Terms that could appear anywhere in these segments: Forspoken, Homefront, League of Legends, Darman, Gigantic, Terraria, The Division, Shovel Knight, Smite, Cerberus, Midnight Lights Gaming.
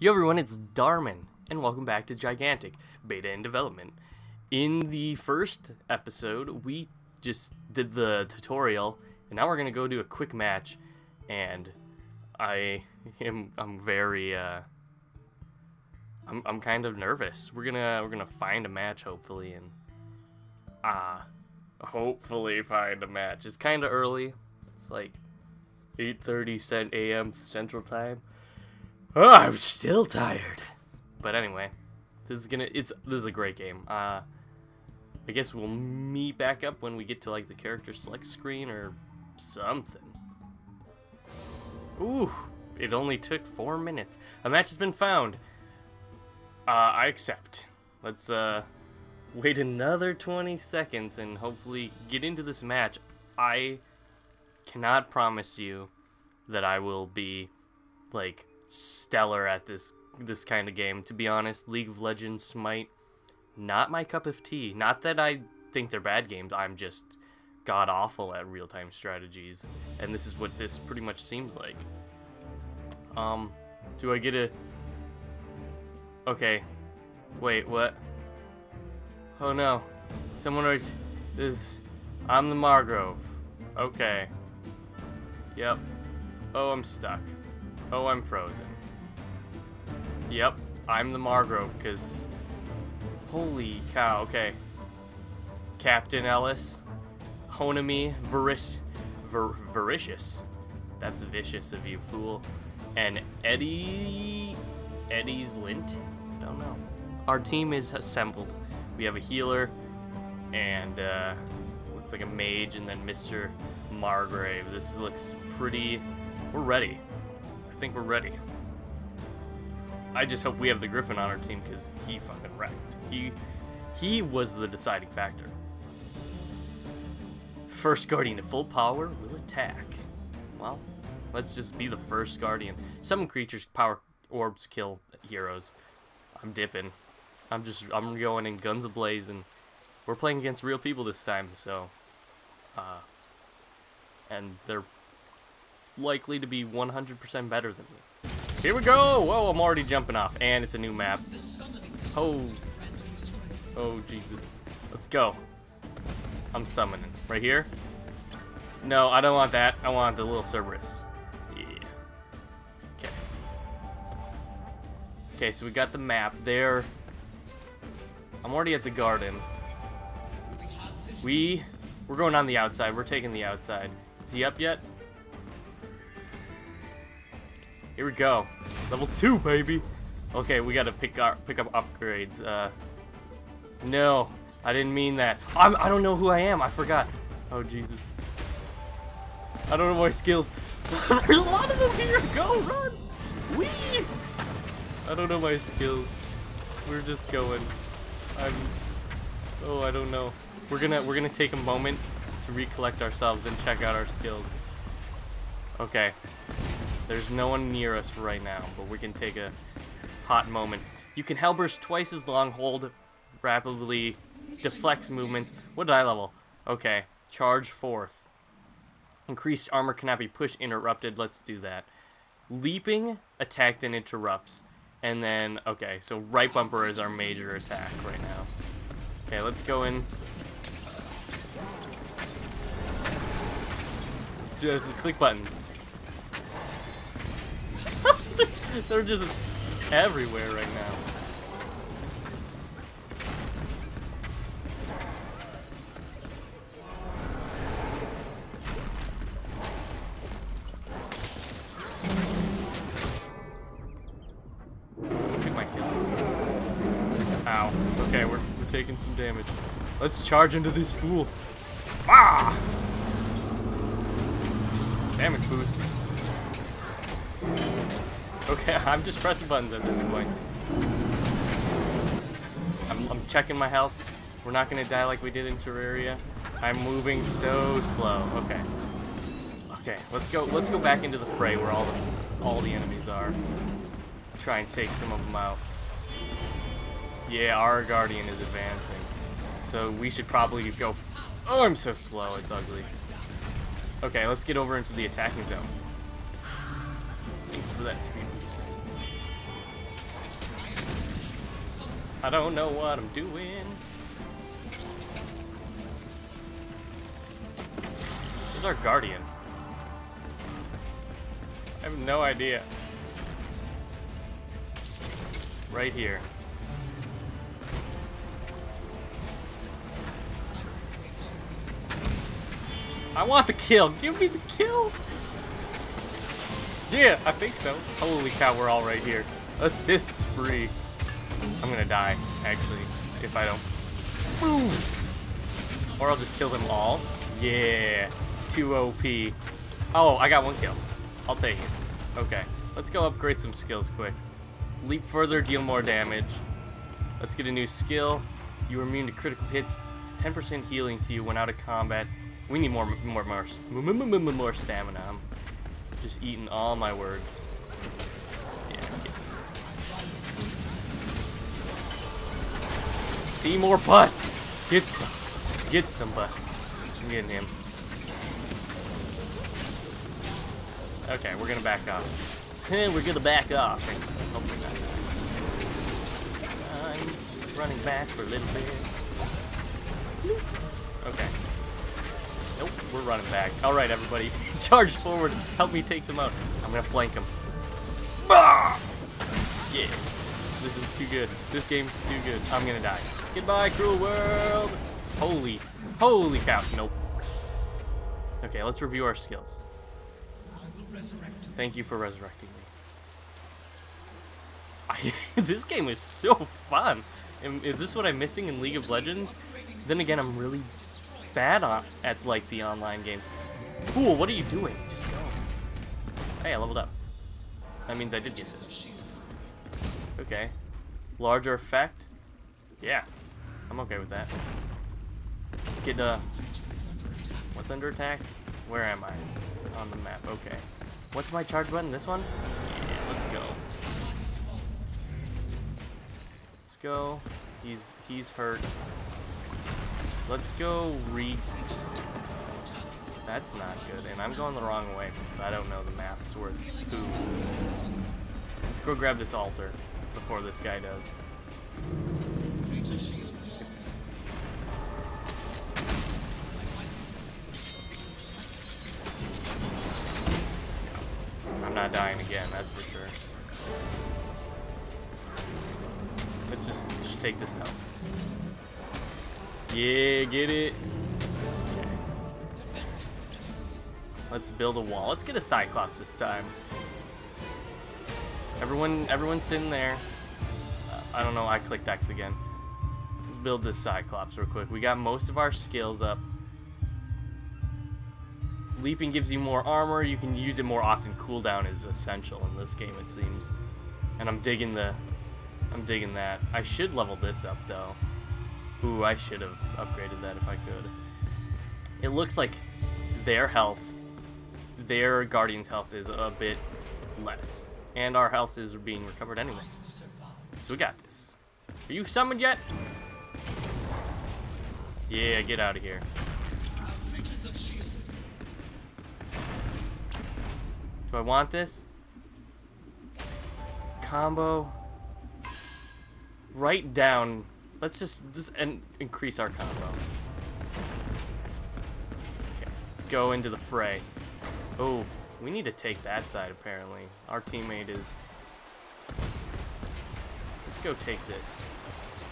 Yo everyone, it's Darman, and welcome back to Gigantic, beta in development. In the first episode, we just did the tutorial, and now we're gonna go do a quick match, and I'm kind of nervous. We're gonna find a match, hopefully, and hopefully find a match. It's kind of early. It's like 8:30 a.m. Central Time. Oh, I'm still tired. But anyway, this is a great game. I guess we'll meet back up when we get to like the character select screen or something. Ooh, it only took 4 minutes. A match has been found. I accept. Let's wait another 20 seconds and hopefully get into this match. I cannot promise you that I will be like stellar at this kind of game, to be honest. League of Legends, Smite, not my cup of tea. Not that I think they're bad games, I'm just god awful at real-time strategies, and this is what this pretty much seems like. Do I get a... okay, wait, what? Oh no, someone writes this. I'm the Margrove. Okay, yep. Oh, I'm stuck. Oh, I'm frozen. Yep, I'm the Margrove, because... holy cow, okay. Captain Ellis, Honami, Vericious. That's vicious of you, fool. And Eddie's Lint? I don't know. Our team is assembled. We have a healer, and looks like a mage, and then Mr. Margrave. This looks pretty... we're ready. I think we're ready. I just hope we have the Griffin on our team, because he fucking wrecked. He was the deciding factor. First Guardian at full power will attack. Well, let's just be the first Guardian. Some creatures, power orbs kill heroes. I'm dipping. I'm going in guns ablaze, and we're playing against real people this time, so and they're likely to be 100% better than me. Here we go! Whoa, I'm already jumping off, and it's a new map. Oh, oh Jesus! Let's go. I'm summoning right here. No, I don't want that. I want the little Cerberus. Yeah. Okay. Okay, so we got the map there. I'm already at the garden. We're going on the outside. We're taking the outside. Is he up yet? Here we go. Level 2, baby. Okay, we gotta pick up upgrades. No, I didn't mean that. I don't know who I am. I forgot. Oh, Jesus. I don't know my skills. There's a lot of them here. Go, run. Whee. I don't know my skills. We're just going. Oh, I don't know. We're gonna take a moment to recollect ourselves and check out our skills. Okay. There's no one near us right now, but we can take a hot moment. You can Hellburst twice as long, hold, rapidly, deflects movements. What did I level? Okay, charge forth. Increased armor cannot be pushed, interrupted. Let's do that. Leaping, attack, then interrupts. And then, okay, so right bumper is our major attack right now. Okay, let's go in. Just click buttons. They're just everywhere right now. Look at my kill. Ow. Okay, we're taking some damage. Let's charge into this fool. Ah! Damage boost. Okay, I'm just pressing buttons at this point. I'm checking my health. We're not gonna die like we did in Terraria. I'm moving so slow. Okay. Okay, let's go back into the fray where all the enemies are. Try and take some of them out. Yeah, our Guardian is advancing. So we should probably go... oh, I'm so slow, it's ugly. Okay, let's get over into the attacking zone. Thanks for that speed boost. I don't know what I'm doing. Where's our guardian? I have no idea. Right here. I want the kill. Give me the kill. Yeah, I think so. Holy cow, we're all right here. Assist spree. I'm gonna die, actually, if I don't. Boom. Or I'll just kill them all. Yeah. 2 OP. Oh, I got one kill. I'll take it. Okay. Let's go upgrade some skills quick. Leap further, deal more damage. Let's get a new skill. You are immune to critical hits. 10% healing to you when out of combat. We need more stamina. I'm just eating all my words. Yeah. See more butts. Get some. Get some butts. I'm getting him. Okay, we're gonna back off. We're gonna back off. Hopefully not. I'm running back for a little bit. Okay. Nope, we're running back. Alright, everybody. Charge forward. Help me take them out. I'm gonna flank them. Yeah. This is too good. This game's too good. I'm gonna die. Goodbye, cruel world. Holy cow. Nope. Okay, let's review our skills. Thank you for resurrecting me. This game is so fun. Is this what I'm missing in League of Legends? Then again, I'm really bad at like the online games. Fool, what are you doing? Just go. Hey, I leveled up. That means I did get this. Okay. Larger effect? Yeah. I'm okay with that. Let's get what's under attack? Where am I? On the map, okay. What's my charge button? This one? Yeah, let's go. Let's go. He's hurt. Let's go That's not good, and I'm going the wrong way because I don't know the map's worth. Ooh. Let's go grab this altar before this guy does. I'm not dying again, that's for sure. Let's just take this out. Yeah, get it. Okay. Let's build a wall. Let's get a Cyclops this time. Everyone's sitting there. I don't know. I clicked X again. Let's build this Cyclops real quick. We got most of our skills up. Leaping gives you more armor. You can use it more often. Cooldown is essential in this game, it seems. And I'm digging that. I should level this up though. Ooh, I should have upgraded that if I could. It looks like their guardian's health is a bit less. And our health is being recovered anyway. So we got this. Are you summoned yet? Yeah, get out of here. Do I want this? Combo. Right down. Let's just increase our combo. Okay, let's go into the fray. Oh, we need to take that side apparently. Our teammate is... Let's go take this.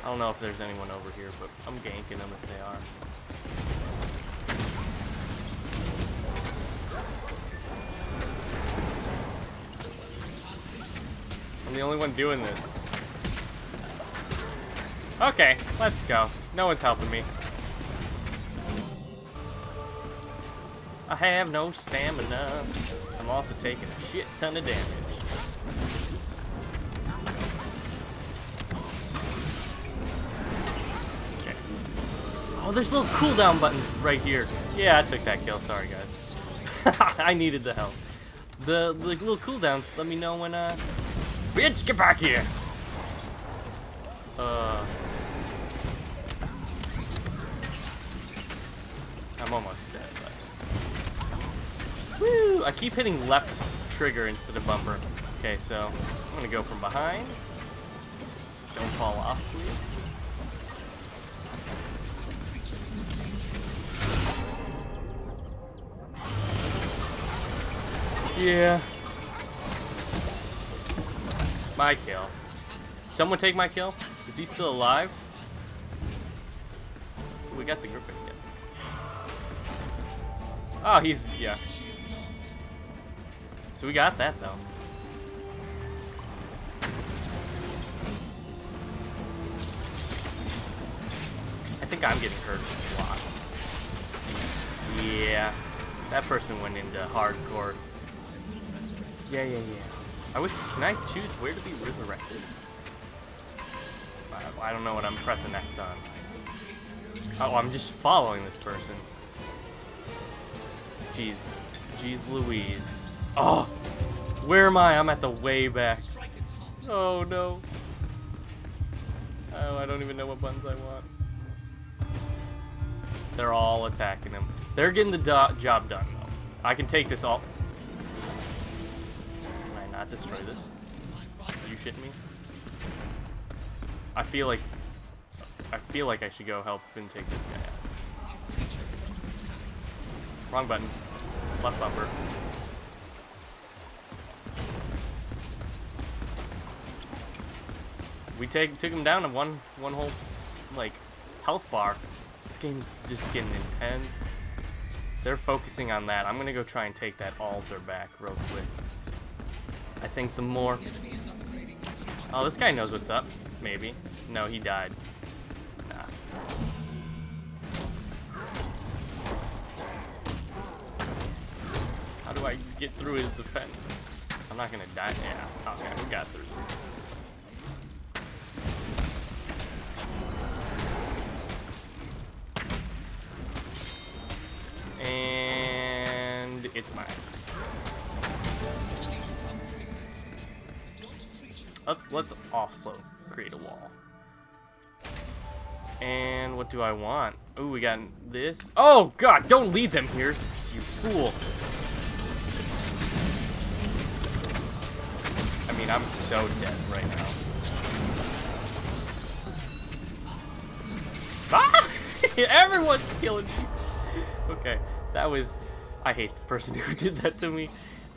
I don't know if there's anyone over here, but I'm ganking them if they are. I'm the only one doing this. Okay, let's go. No one's helping me. I have no stamina. I'm also taking a shit ton of damage. Okay. Oh, there's little cooldown buttons right here. Yeah, I took that kill. Sorry, guys. I needed the help. The little cooldowns let me know when, Bitch, get back here! I'm almost dead, but... Woo! I keep hitting left trigger instead of bumper. Okay, so I'm gonna go from behind. Don't fall off, please. Yeah. My kill. Someone take my kill? Is he still alive? Ooh, we got the grip again. Oh, he's, yeah. So we got that, though. I think I'm getting hurt a lot. Yeah. That person went into hardcore. Yeah. I wish, can I choose where to be resurrected? I don't know what I'm pressing X on. Oh, I'm just following this person. Jeez Louise. Oh, where am I? I'm at the way back. Oh, no. Oh, I don't even know what buttons I want. They're all attacking him. They're getting the job done, though. I can take this all. Can I not destroy this? Are you shitting me? I feel like I should go help and take this guy out. Wrong button. Left bumper. We took him down in one whole, like, health bar. This game's just getting intense. They're focusing on that. I'm gonna go try and take that altar back real quick. I think the more... Oh, this guy knows what's up. Maybe. No, he died. Nah. How do I get through his defense? I'm not gonna die. Yeah, okay, we got through this. And it's mine. Let's also create a wall. And what do I want? Ooh, we got this. Oh God! Don't lead them here, you fool. I mean, I'm so dead right now. Ah! Everyone's killing me. Okay, that was. I hate the person who did that to me.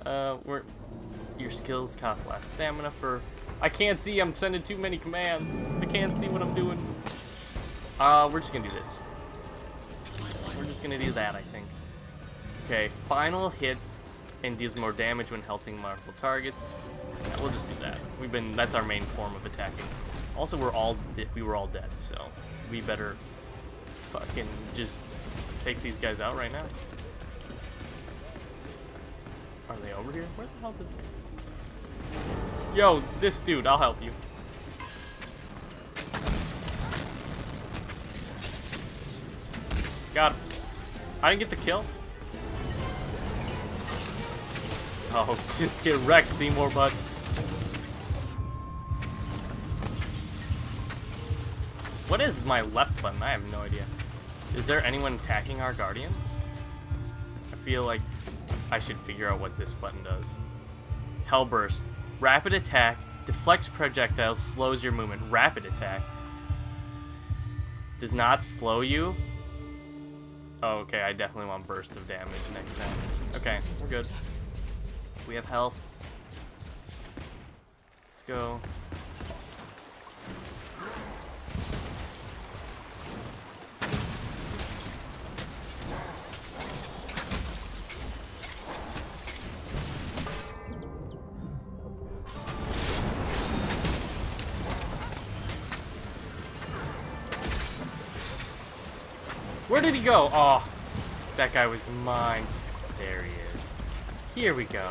Your skills cost less stamina for. I can't see. I'm sending too many commands. I can't see what I'm doing. We're just gonna do this. We're just gonna do that, I think. Okay, final hits and deals more damage when helping multiple targets. Yeah, we'll just do that. We've been. That's our main form of attacking. Also, we were all dead, so we better fucking just. Take these guys out right now. Are they over here? Where the hell did they... Yo, this dude, I'll help you. Got him. I didn't get the kill. Oh, just get wrecked, Seymour Butts. What is my left button? I have no idea. Is there anyone attacking our guardian? I feel like I should figure out what this button does. Hellburst. Rapid attack. Deflects projectiles. Slows your movement. Rapid attack. Does not slow you. Oh, okay. I definitely want bursts of damage next time. Okay. We're good. We have health. Let's go. Where did he go? Oh, that guy was mine. There he is. Here we go.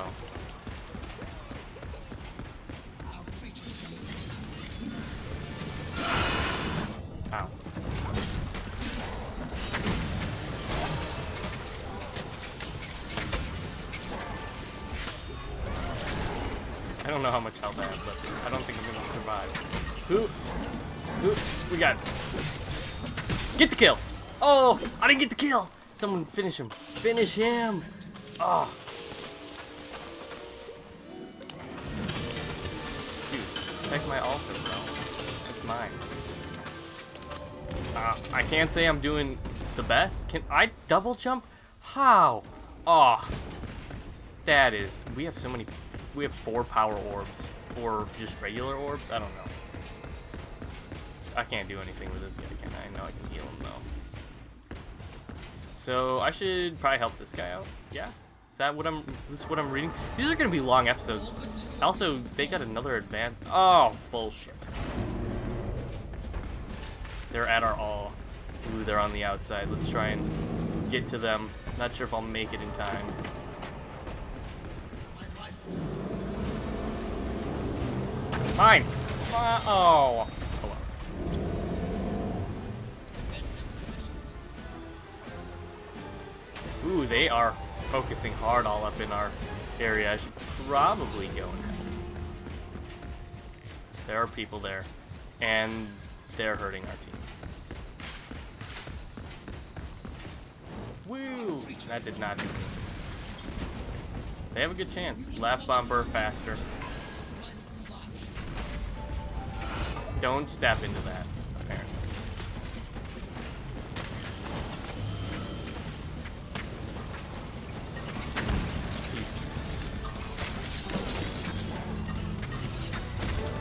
Ow. I don't know how much health I have, but I don't think I'm gonna survive. Who? We got this. Get the kill. Oh, I didn't get the kill. Someone finish him. Finish him. Oh. Dude, check my altar, bro. That's mine. I can't say I'm doing the best. Can I double jump? How? Oh, that is. We have so many. We have 4 power orbs, or just regular orbs. I don't know. I can't do anything with this guy, can I? No, I can heal him though. So I should probably help this guy out. Yeah. Is that what I'm? Is this what I'm reading? These are gonna be long episodes. Also, they got another advance. Oh, bullshit. They're at our all. Ooh, they're on the outside. Let's try and get to them. Not sure if I'll make it in time. Mine. Oh. Hello. Ooh, they are focusing hard all up in our area. I should probably go in. There are people there, and they're hurting our team. Woo! That did not do anything. They have a good chance. Left bomber faster. Don't step into that, apparently.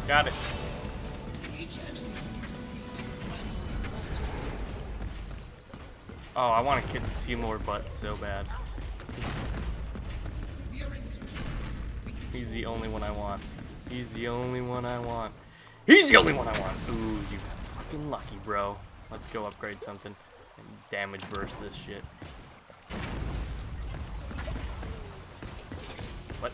Got it. Oh, I want to see more butts so bad. He's the only one I want. He's the only one I want. He's the only one I want. Ooh, you got fucking lucky, bro. Let's go upgrade something and damage burst this shit. What?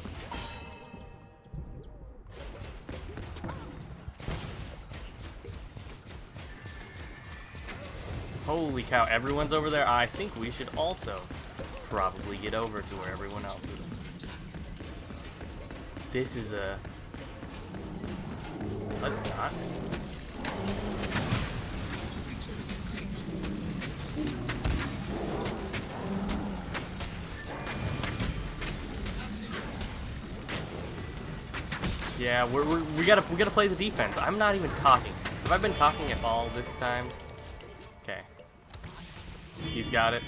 Holy cow, everyone's over there. I think we should also probably get over to where everyone else is. This is a... Let's not. Yeah, we gotta play the defense. I'm not even talking. Have I been talking at all this time? Okay. He's got it.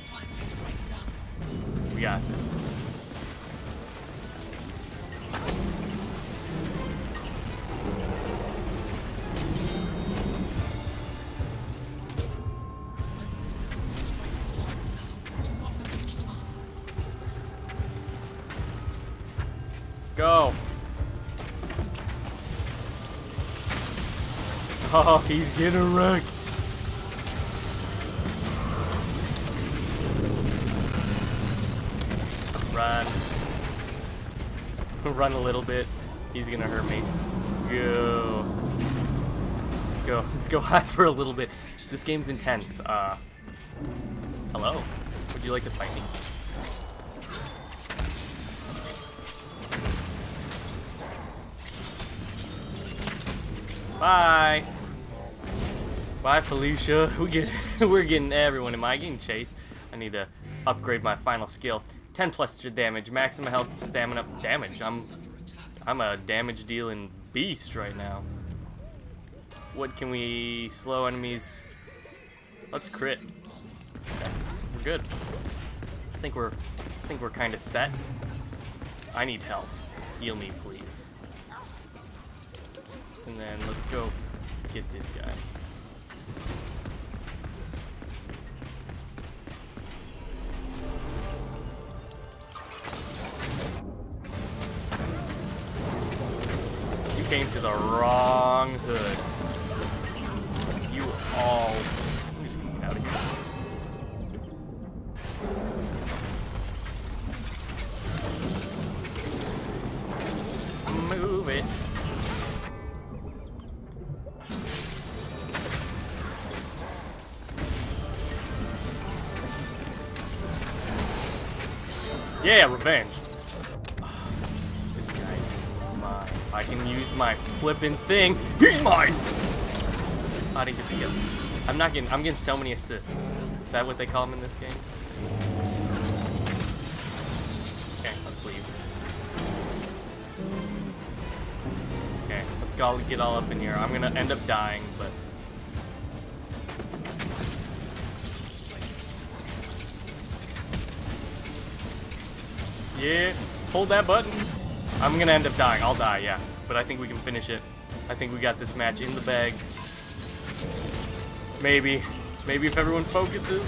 We got this. Go. Oh, he's getting wrecked. Run a little bit. He's gonna hurt me. Go. Let's go. Let's go hide for a little bit. This game's intense. Hello? Would you like to fight me? Bye. Bye, Felicia. We're getting everyone. Am I getting chased? I need to upgrade my final skill. 10 plus damage, maximum health, stamina, damage. I'm a damage dealing beast right now. What can we slow enemies? Let's crit. Okay, we're good. I think we're kind of set. I need health. Heal me, please. And then let's go get this guy. Came to the wrong hood. You all. I'm just gonna get out of here. Move it. Yeah, revenge. I can use my flippin' thing. He's mine! I need to pick up. I'm getting so many assists. Is that what they call them in this game? Okay, let's leave. Okay, let's get all up in here. I'm gonna end up dying, but... yeah, hold that button. I'm gonna end up dying. I'll die, yeah. But I think we can finish it. I think we got this match in the bag. Maybe. Maybe if everyone focuses.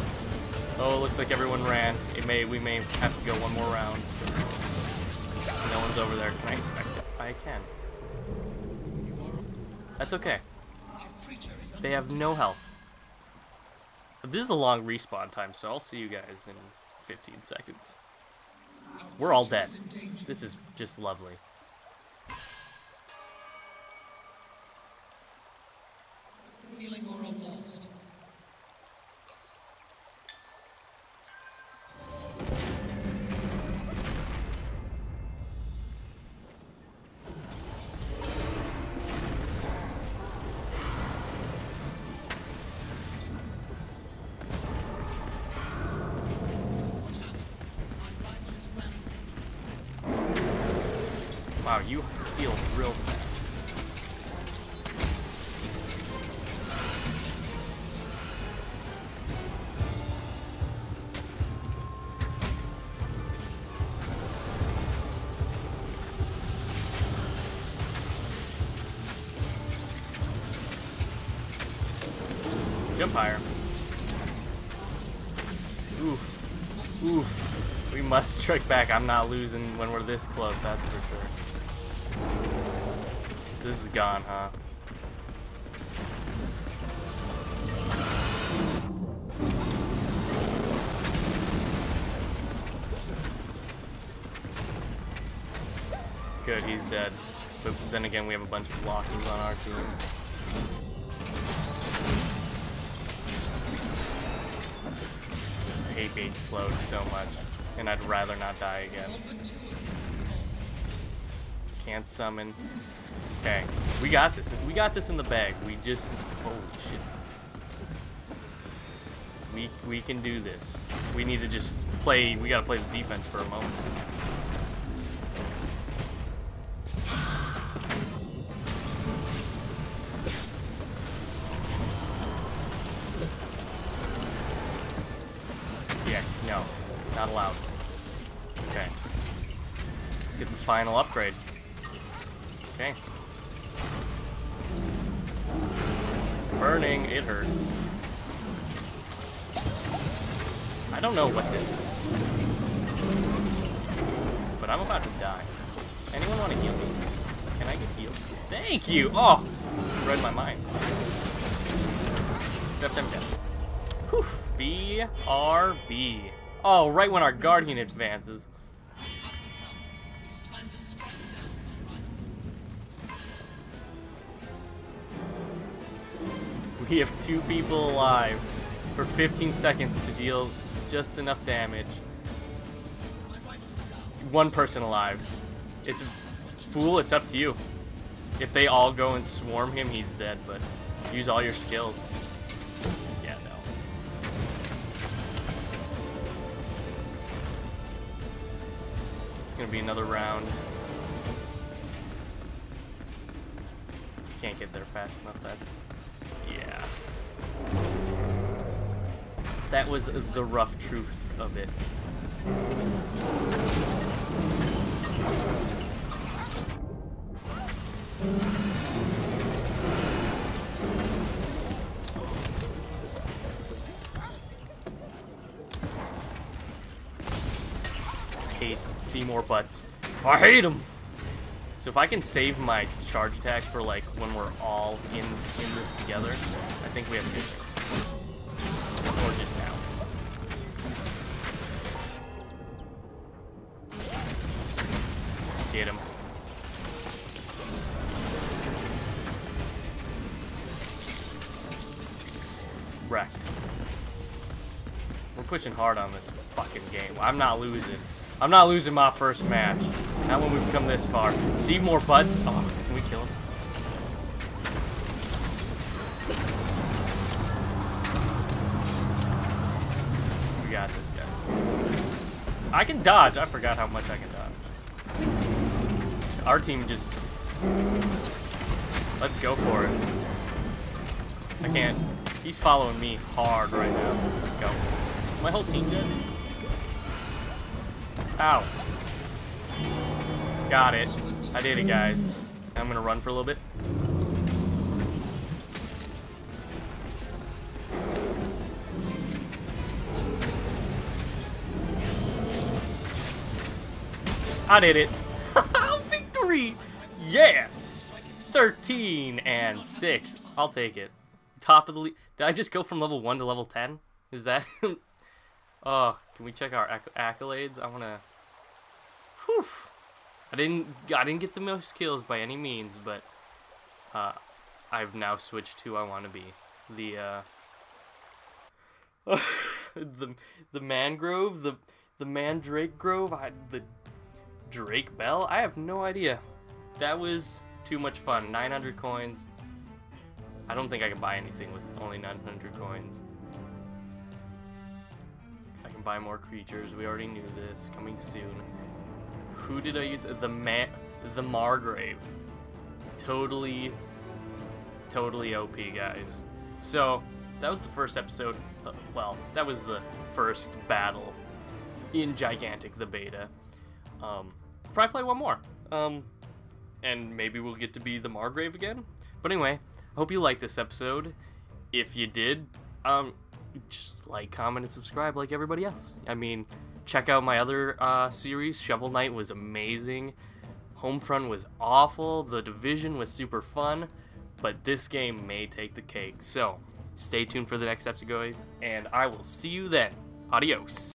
Oh, it looks like everyone ran. We may have to go one more round. No one's over there. Can I expect it? I can. That's okay. They have no health. This is a long respawn time, so I'll see you guys in 15 seconds. We're all dead. This is just lovely. Healing or I'm lost. Wow, you heal real fast. Jump higher. Oof. Oof. We must strike back. I'm not losing when we're this close, that's for sure. This is gone, huh? Good, he's dead. But then again, we have a bunch of losses on our team. I hate being slowed so much, and I'd rather not die again. Can't summon. Okay, we got this. We got this in the bag. We just... holy shit. We can do this. We need to just play... we gotta play the defense for a moment. Yeah, no. Not allowed. Okay. Let's get the final upgrade. Okay. Burning, it hurts. I don't know what this is, but I'm about to die. Anyone want to heal me? Can I get healed? Thank you! Oh! Read my mind. Except I'm dead. Whew. BRB. Oh, right when our guardian advances. We have two people alive for 15 seconds to deal just enough damage. One person alive. It's fool, it's up to you. If they all go and swarm him, he's dead, but use all your skills. Yeah, no. It's gonna be another round. Can't get there fast enough, that's... yeah. That was the rough truth of it. I hate Seymour Butts. I hate him! So if I can save my charge attack for like when we're all in this together, I think we have a good chance. Or just now. Get him. Wrecked. We're pushing hard on this fucking game. I'm not losing. I'm not losing my first match. Not when we've come this far. See more butts? Oh, can we kill him? We got this guy. I can dodge. I forgot how much I can dodge. Our team just Let's go for it. I can't. He's following me hard right now. Let's go. Is my whole team dead? Ow. Got it. I did it, guys. I'm going to run for a little bit. I did it. Victory! Yeah! 13-6. I'll take it. Top of the league. Did I just go from level 1 to level 10? Is that... Oh, can we check our accolades? I want to... Whew. I didn't get the most kills by any means, but I've now switched to I want to be the mangrove, the mandrake grove, the Drake Bell. I have no idea. That was too much fun. 900 coins. I don't think I can buy anything with only 900 coins. I can buy more creatures. We already knew this. Coming soon. Who did I use? The Margrave. Totally OP, guys. So that was the first episode. Well, that was the first battle in Gigantic, the beta. Probably play one more. And maybe we'll get to be the Margrave again. But anyway, hope you liked this episode. If you did, just like, comment, and subscribe like everybody else. I mean, check out my other series. Shovel Knight was amazing. Homefront was awful. The Division was super fun. But this game may take the cake. So, stay tuned for the next episode, guys. And I will see you then. Adios.